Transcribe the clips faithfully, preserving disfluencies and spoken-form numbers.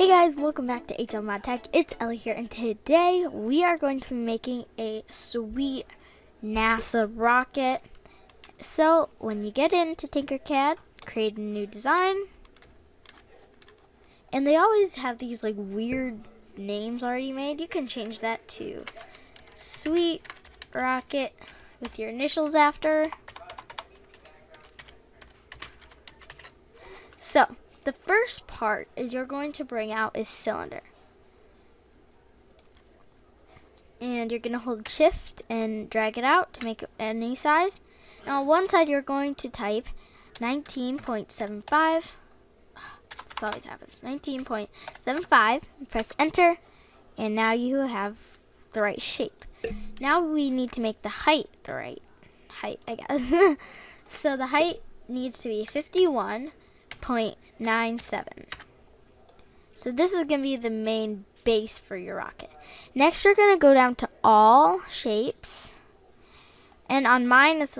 Hey guys, welcome back to H L Mod Tech. It's Ellie here, and today we are going to be making a sweet NASA rocket. So when you get into Tinkercad, create a new design. And they always have these like weird names already made. You can change that to sweet rocket with your initials after. So the first part is you're going to bring out a cylinder. And you're going to hold shift and drag it out to make it any size. Now on one side you're going to type nineteen point seven five. This always happens. nineteen point seven five. Press enter. And now you have the right shape. Now we need to make the height the right height, I guess. So the height needs to be fifty-one point nine seven. So this is going to be the main base for your rocket. Next you're going to go down to all shapes, and on mine it's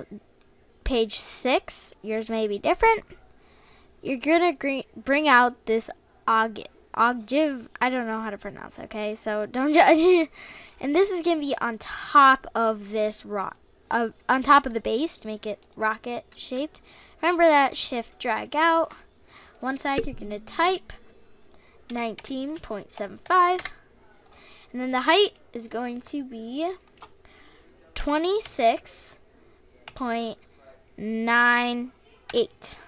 page six, yours may be different. You're going to bring out this og ogive, I don't know how to pronounce it, okay, so don't judge. And this is going to be on top of this rock uh, on top of the base to make it rocket shaped. Remember that, shift drag out. One side you're going to type nineteen point seven five, and then the height is going to be twenty-six point nine eight.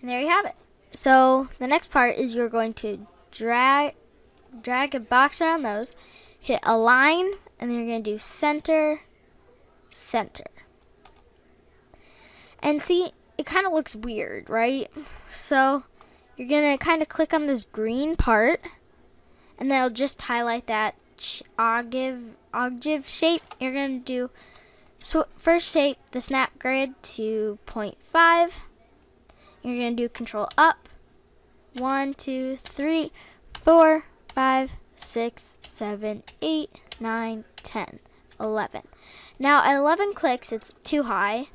And there you have it. So the next part is you're going to drag drag a box around those, hit align, and then you're going to do center, center. And see, it kind of looks weird, right? So you're going to kind of click on this green part, and that'll just highlight that ogive, ogive shape. You're going to do so first shape, the snap grid to zero point five. You're going to do control up. one, two, three, four, five, six, seven, eight, nine, ten, eleven. Now at eleven clicks, it's too high,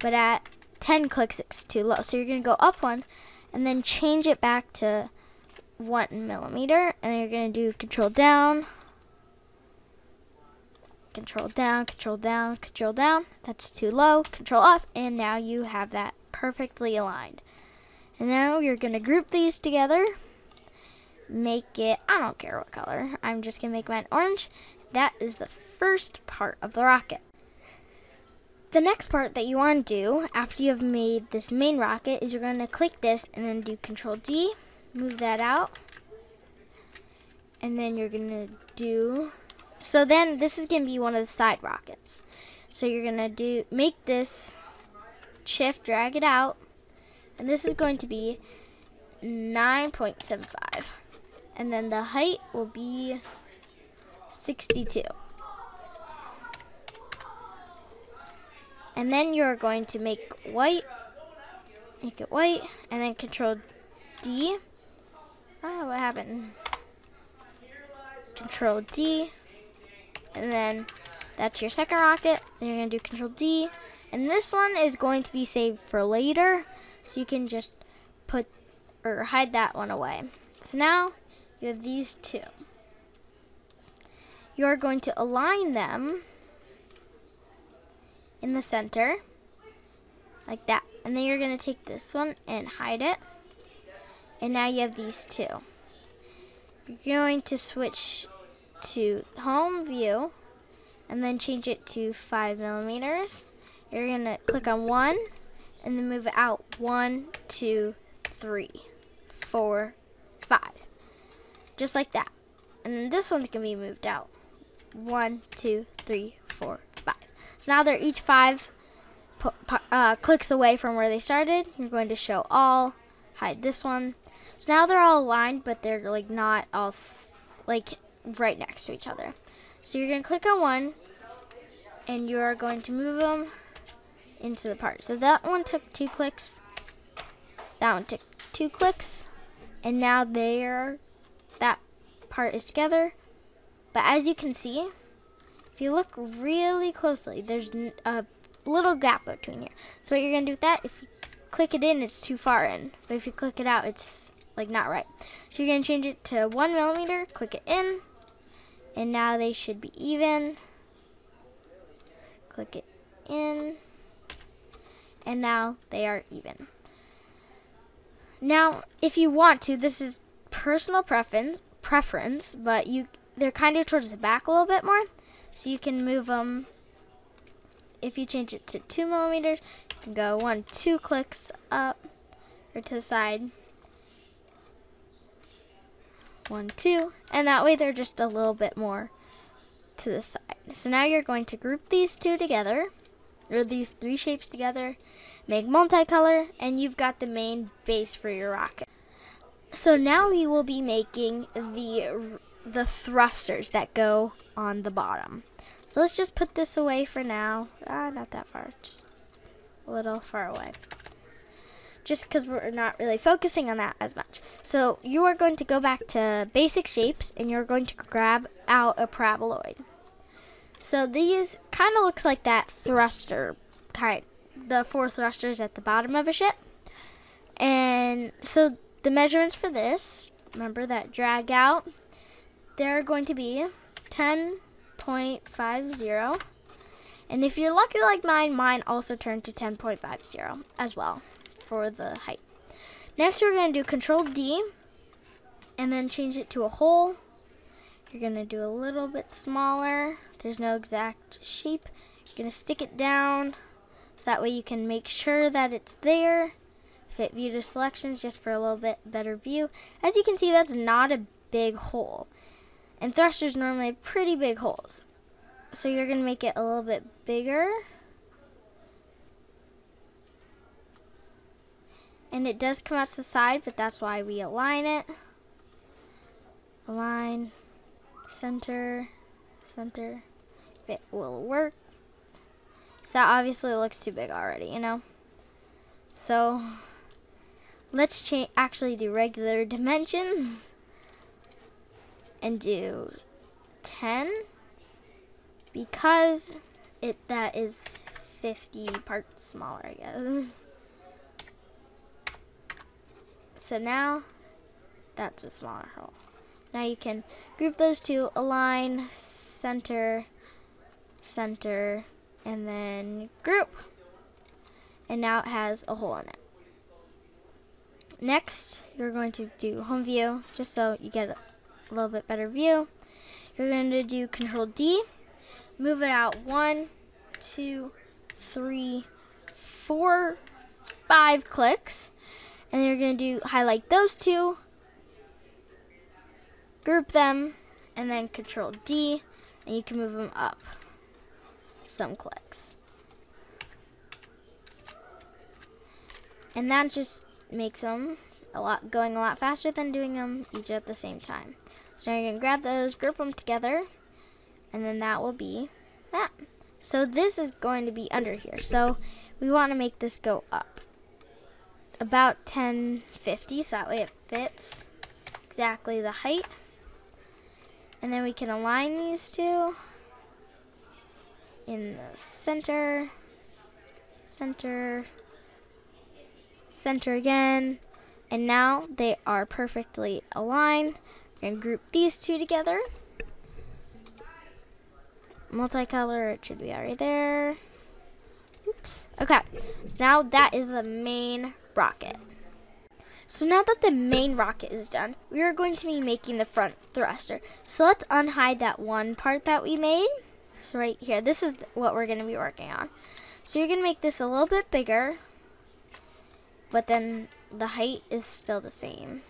but at ten clicks it's too low, so you're going to go up one and then change it back to one millimeter, and then you're going to do control down, control down, control down, control down. That's too low, control up, and now you have that perfectly aligned. And now you're going to group these together, make it, I don't care what color, I'm just going to make mine orange. That is the first part of the rocket. The next part that you want to do after you have made this main rocket is you're going to click this and then do control D, move that out, and then you're going to do, so then this is going to be one of the side rockets. So you're going to do, make this, shift, drag it out, and this is going to be nine point seven five. And then the height will be sixty-two. And then you're going to make white, make it white, and then control D. Oh, what happened? Control D, and then that's your second rocket. Then you're gonna do control D, and this one is going to be saved for later, so you can just put or hide that one away. So now you have these two. You're going to align them in the center like that, and then you're going to take this one and hide it, and now you have these two. You're going to switch to home view and then change it to five millimeters. You're going to click on one and then move it out one, two, three, four, five, just like that. And then this one's going to be moved out one, two, three, four. So now they're each five uh, clicks away from where they started. You're going to show all, hide this one. So now they're all aligned, but they're like not all s like right next to each other. So you're going to click on one, and you are going to move them into the part. So that one took two clicks. That one took two clicks, and now they're that part is together. But as you can see, if you look really closely, there's a little gap between here. So what you're going to do with that, if you click it in, it's too far in. But if you click it out, it's like not right. So you're gonna change it to one millimeter, click it in, and now they should be even. Click it in, and now they are even. Now, if you want to, this is personal preference, preference, but you they're kind of towards the back a little bit more, so you can move them. If you change it to two millimeters, you can go one, two clicks up or to the side, one, two, and that way they're just a little bit more to the side. So now you're going to group these two together, or these three shapes together, make multicolor, and you've got the main base for your rocket. So now we will be making the the thrusters that go on the bottom. So let's just put this away for now. Ah, not that far, just a little far away. Just because we're not really focusing on that as much. So you are going to go back to basic shapes, and you're going to grab out a paraboloid. So these kind of looks like that thruster, kind the four thrusters at the bottom of a ship. And so the measurements for this, remember that drag out, they're going to be ten point five zero. And if you're lucky like mine, mine also turned to ten point five zero as well for the height. Next we're going to do Control D and then change it to a hole. You're going to do a little bit smaller. There's no exact shape. You're going to stick it down so that way you can make sure that it's there. Fit view to selections just for a little bit better view. As you can see, that's not a big hole. And thrusters normally have pretty big holes. So you're going to make it a little bit bigger. And it does come out to the side, but that's why we align it. Align, center, center. If it will work. So that obviously looks too big already, you know? So let's change, actually do regular dimensions. And do ten because it that is fifty parts smaller, I guess. So now that's a smaller hole. Now you can group those two, align, center, center, and then group. And now it has a hole in it. Next, you're going to do home view just so you get it. A little bit better view. You're going to do Control D, move it out one, two, three, four, five clicks, and you're going to do highlight those two, group them, and then Control D, and you can move them up some clicks. And that just makes them a lot going a lot faster than doing them each at the same time. So now you're gonna grab those, group them together, and then that will be that. So this is going to be under here. So we want to make this go up about ten fifty, so that way it fits exactly the height. And then we can align these two in the center, center, center again. And now they are perfectly aligned. We're gonna group these two together. Multicolor, it should be already there. Oops. Okay, so now that is the main rocket. So now that the main rocket is done, we are going to be making the front thruster. So let's unhide that one part that we made. So right here, this is what we're gonna be working on. So you're gonna make this a little bit bigger, but then the height is still the same.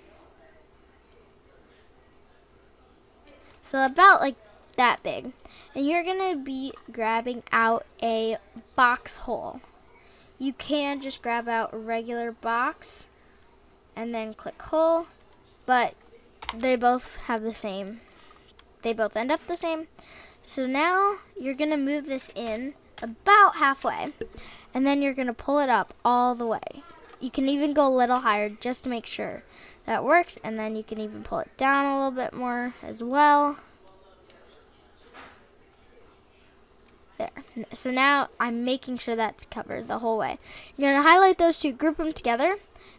So about like that big. And you're gonna be grabbing out a box hole. You can just grab out a regular box and then click hole, but they both have the same. They both end up the same. So now you're gonna move this in about halfway, and then you're gonna pull it up all the way. You can even go a little higher just to make sure that works, and then you can even pull it down a little bit more as well. There. So now I'm making sure that's covered the whole way. You're going to highlight those two, group them together,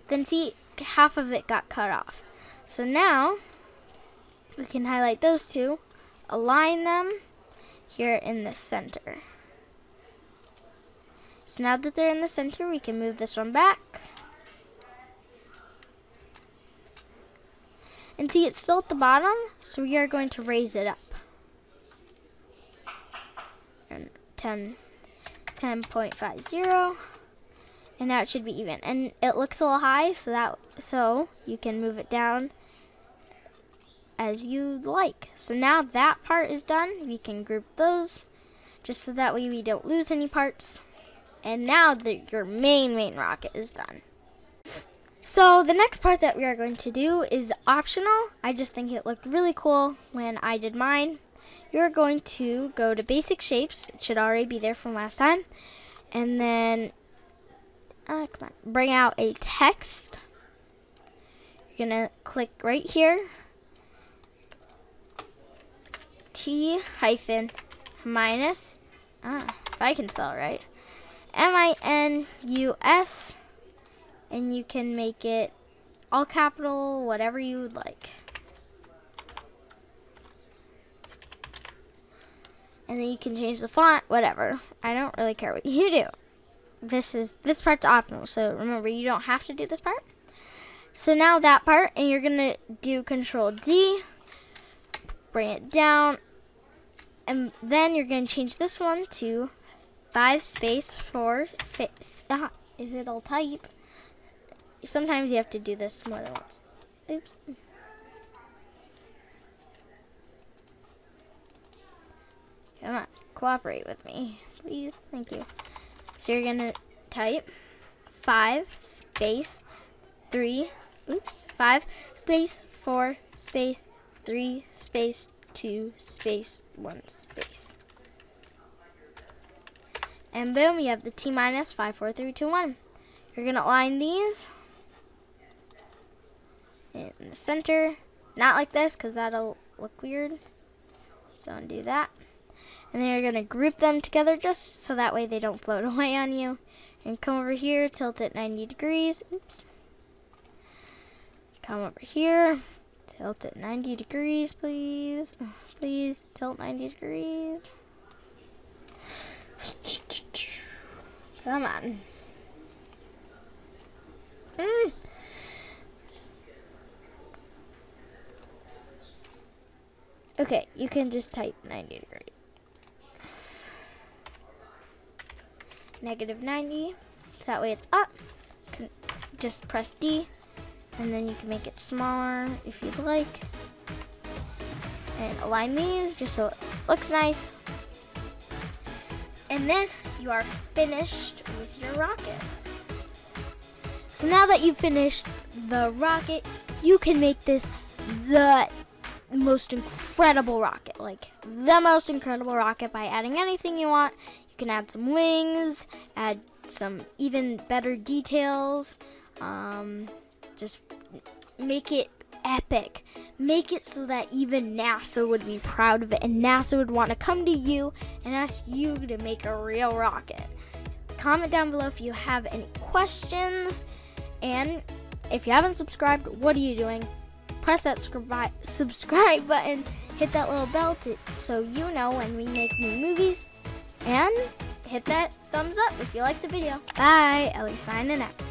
then see half of it got cut off. So now we can highlight those two, align them here in the center. So now that they're in the center, we can move this one back. And see, it's still at the bottom, so we are going to raise it up. And ten, ten point five zero. And now it should be even. And it looks a little high, so that so you can move it down as you like. So now that part is done. We can group those, just so that way we don't lose any parts. And now that your main, main rocket is done. So the next part that we are going to do is optional. I just think it looked really cool when I did mine. You're going to go to basic shapes. It should already be there from last time. And then uh, come on, bring out a text. You're going to click right here. T hyphen minus. Ah, if I can spell it right. M I N U S. And you can make it all capital, whatever you would like. And then you can change the font, whatever. I don't really care what you do. This is this part's optional, so remember, you don't have to do this part. So now that part, and you're gonna do Control D, bring it down, and then you're gonna change this one to five space four space. Ah, if it'll type. Sometimes you have to do this more than once. Oops. Come on, cooperate with me, please. Thank you. So you're gonna type five space three. Oops. Five space four space three space two space one space. And boom, you have the T minus five, four, three, two, one. You're gonna align these in the center, not like this, because that'll look weird. So undo that, and then you're gonna group them together just so that way they don't float away on you. And come over here, tilt it ninety degrees. Oops. Come over here, tilt it ninety degrees, please. Please tilt ninety degrees. Come on. Mm. Okay, you can just type ninety degrees. negative ninety. So that way it's up. Just press D. And then you can make it smaller if you'd like. And align these just so it looks nice. And then you are finished with your rocket. So now that you've finished the rocket, you can make this the most incredible rocket, like the most incredible rocket, by adding anything you want. You can add some wings, add some even better details, um, just make it epic. Make it so that even NASA would be proud of it, and NASA would want to come to you and ask you to make a real rocket. Comment down below if you have any questions, and if you haven't subscribed, what are you doing? Press that subscribe button, hit that little bell to, so you know when we make new movies, and hit that thumbs up if you like the video. Bye, Ellie signing out.